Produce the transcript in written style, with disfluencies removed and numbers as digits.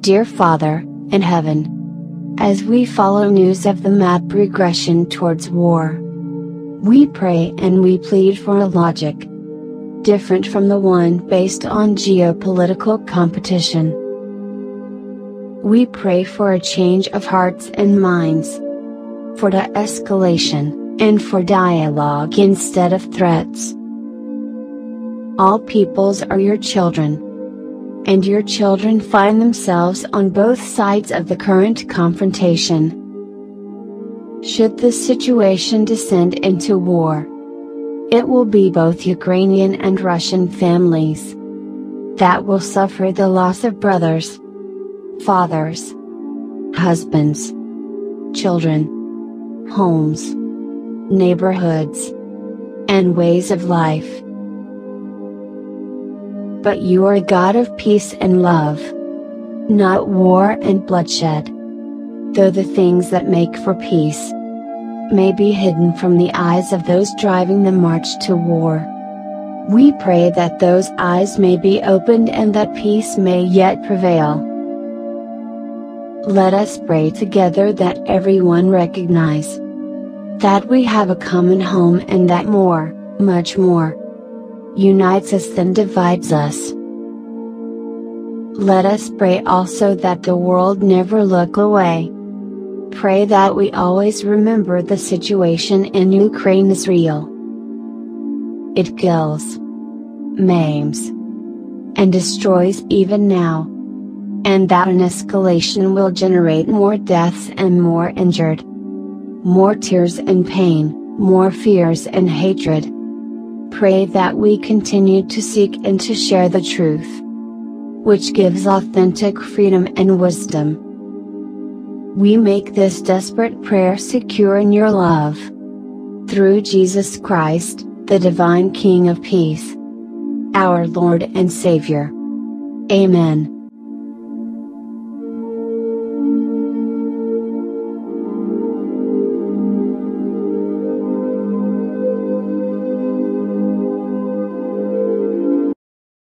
Dear Father, in heaven, as we follow news of the mad progression towards war, we pray and we plead for a logic different from the one based on geopolitical competition. We pray for a change of hearts and minds, for de-escalation, and for dialogue instead of threats. All peoples are your children, and your children find themselves on both sides of the current confrontation. Should this situation descend into war, it will be both Ukrainian and Russian families that will suffer the loss of brothers, fathers, husbands, children, homes, neighborhoods, and ways of life. But you are a God of peace and love, not war and bloodshed. Though the things that make for peace may be hidden from the eyes of those driving the march to war, we pray that those eyes may be opened and that peace may yet prevail. Let us pray together that everyone recognize that we have a common home and that more, much more, unites us than divides us. Let us pray also that the world never look away. Pray that we always remember the situation in Ukraine is real. It kills, maims, and destroys even now, and that an escalation will generate more deaths and more injured, more tears and pain, more fears and hatred. Pray that we continue to seek and to share the truth, which gives authentic freedom and wisdom. We make this desperate prayer secure in your love, through Jesus Christ, the divine King of peace, our Lord and Savior. Amen.